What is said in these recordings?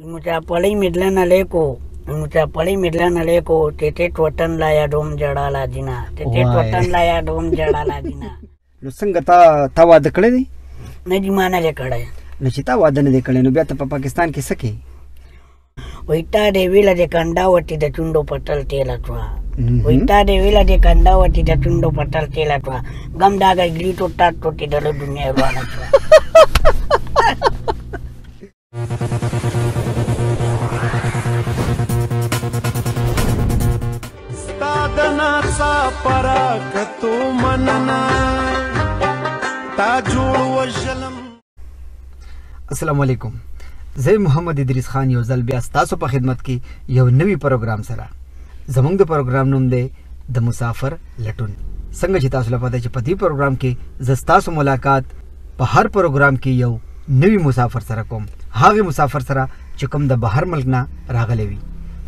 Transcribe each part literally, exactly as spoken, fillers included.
Îi muțeapălăi midlana leco, îi muțeapălăi midlana leco, tete totan la iadom jada la dina, tete totan la iadom jada la dina. Nu sângata tawa de clădei? Nedimana de clădei. Necitawa de de clădei, nu biata pe Pakistan că săche. Uita de vila de candavati de tundo patal tela tua. Uita de vila de candavati de tundo patal tela tua. Gam daga glito tatto ti de la dunia roana tua. Assalamu alaikum. Zai Muhammad Idris Khan yau zal bia stasu pa khidmat ki yau navi program sara. Zamang da program num de Da Musafar Latoon. Sanga chi tasu la pata chi pati program ki zastasu mulaqat pa har program ki yau navi musafar sara kom. Hagi musafar sara chukam da bahar malkna ragalevi.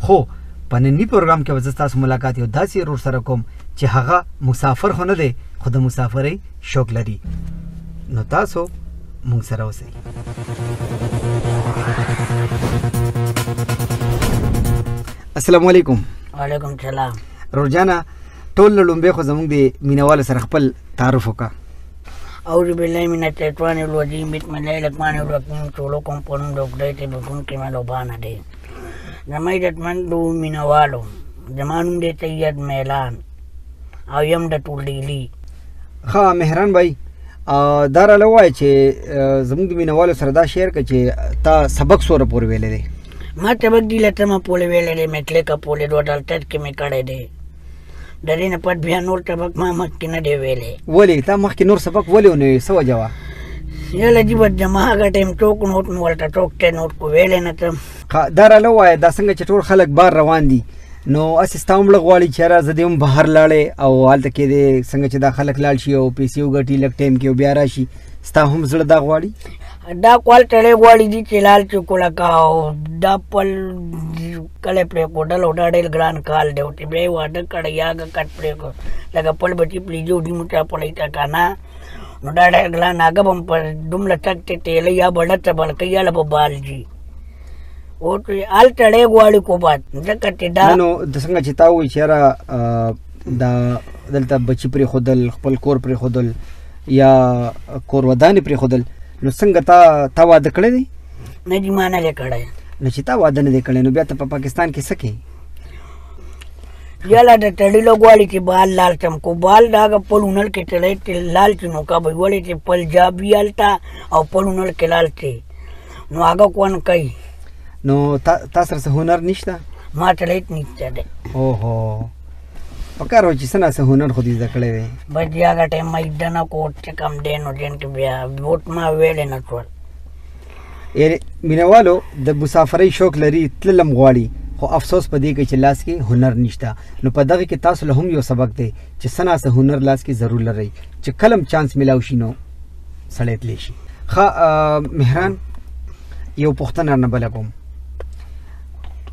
Ho پننی پروگرام کې وځستاس ملاقات یو داسې رور سره کوم چې هغه مسافر خونه دی خود مسافرۍ شوق لري نو تاسو مونږ سره اوسئ. السلام علیکم. وعلیکم السلام. رور جانا ټول لومبه خو زموږ د مینوال سره خپل تعارف وکا. اعوذ بالله من الشیطان الرجیم بسم الله الرحمن الرحیم ټولو کوم په نوم ډوګډې ته بګون کې مالو باندې دی. Jamai dat man do minawalo, jamanum de tayad melan, ayam da tulili. Ha, Mehran bhai, dara lawai che zamung minawalo sarda share ka che ta sabak sora por vele de. Ma sabak di lata ma pole vele de metle ka pole do dal tat ke me kade de. Dari na pat bia nor sabak ma makina de vele. Wale ta makki nor sabak wale ne sawa jawa. Yala jibat jama ga time tok not molta tok ten not ko vele na tam. دارا لوای دا څنګه چې ټول خلک بار روان دي نو اس استعمال غواړي چې راځي دیم بهر لاړې او حالت کې دې څنګه چې دا خلک لاړ شي او پیسې وګټي لک ټیم کې بیا راشي ستا هم زړه دا غواړي دا کول ټلې غواړي چې لال چوکلا کاو دا پل کله پر کوډل وډاډل ګران کال دی او تی به واډ کډیاګه کټ پر کو لګه پل بچی پلیجو دی موټا پلیټا کانا نو دا ډګلا ناګبم پر دومل ټک ټې لې یا بڑټ بلکې یا لب بالجی altele guali cobat, decât da. Nu, de sângele ce tau își era da, delta băci prehodel, pal cor prehodel, ia corvadani prehodel. Nu sângele ta tau adecălei? Ne dimana decălei. Ne ce tau adecălei? Nu biata pe Pakistan că săche. Ia la de tălile guali că bal lalcem, cu bal daga palunal că tălile lalcino, ca băi guali că paljabi alta, au palunal că lalce. Nu aga cu an cai. Nu, ta să hunar niște? Matele niște de. Oho. Păcar o cine să hunar cu diză cleve. Bădia gata mai dana cu orice cam de nu gen că bia, vot mai vele natural. E minevalo de busafarei șoc lări tlelam guali. Ho afsos pădii că ce laschi hunar niște. Nu pădăvi că tasul hum eu sabac de. Ce sana să hunar laschi zarul lărei. Ce calm chance milau și nu să le tleși. Ha, Mehran, eu pohtanar na balacom.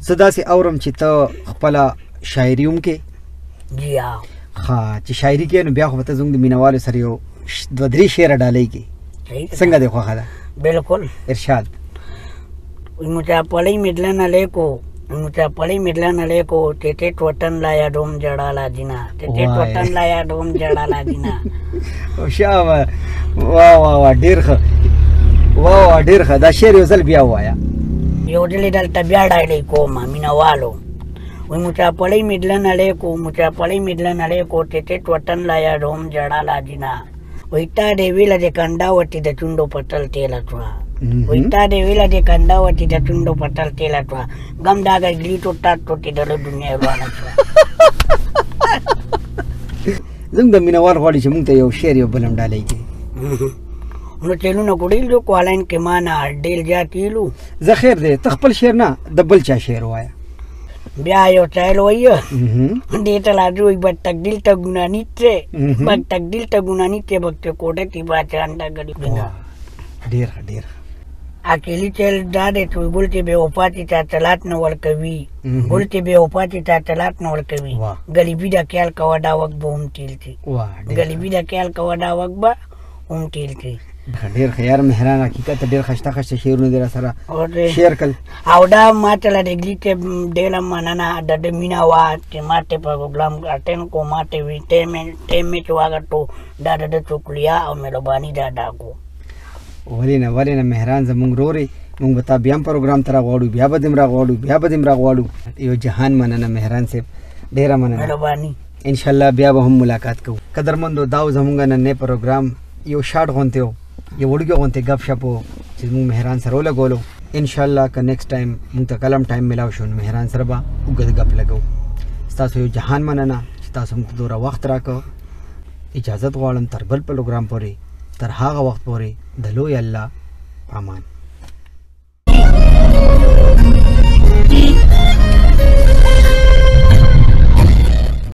زدا سي اورم چې ته خپل شاعري هم کې جی ها چې شاعري کې نو بیا خو ته زنګ مینوال سره یو دو درې شعر ډالې کې څنګه دی خو خاله بالکل ارشاد موته پړې مدلن الیکو موته پړې مدلن الیکو ټټ ټوتن لا یا ډوم جړا لا دینا ټټ ټوتن لا یا ډوم جړا لا دینا او شابه وا وا وا ډیر ښه وا وا ډیر ښه دا شعر یو ځل بیا وایا. Eu de le dal tabia da le coma, mina valo. Ui muta palei midlan aleco, muta palei midlan aleco, tete totan la ya rom jada la dina. Uita de vila de candavati de tundo patal tela tua. Uita de vila de candavati de tundo patal tela tua. Gam daga glito tatto ti de la dunia roana tua. Zung da mina var holi ce munte eu share eu balam da lei. نو چلو نو ګډیل جو کوالین کې معنا ډیل جاتیلو زه خیر دې تخپل شعر نه د بل چا شعر وایا بیا یو چایل وایو دې ته لاجو یو تقدیل ته ګنانی ته بل تقدیل ته ګنانی ته بکته کوټه کې باچان دا ګډی ډیر ډیر اکیلی چل دا دې ټول ګولتي به اوپاتی ته تلات نو ور کوي ګولتي به اوپاتی ته تلات نو ور کوي غلیبی دا کال کا وډا وک بوم تیل تي غلیبی دا کال کا وډا وک با اون تیل تي ډېر خيار مهران حقیقت ډېر خشته خشته شعرونه دي را سره شعر کل او دا ماته لا ډیګری ته ډېر مننه د مینا وا ته ماته په پروګرام اټن کو ماته وی ټیم ټیم چې واغټو دا د چوکلیا او مهرباني دا داګو ولینه ولینه مهران زمونږ روري موږ به تا بیا پروګرام تر غوړو بیا به دمر غوړو بیا به دمر غوړو یو جهان مننه مهران سیب ډېر مننه مهرباني ان شاء الله بیا به هم ملاقات کوو قدرمندو داو زمونږ نن نه پروګرام یو شاټ غونته eu urgă o întâi găpșa po, cei mung mehran sarola golo. Inshallah că next time mung ta kalam time milau și un mehran sarba ugad găp lagau. Stați eu jahan manana, stați mung dora vaxt raka. Ijazat gălam tarbal program pori, tarhaga vaxt pori, dhalo yalla aman.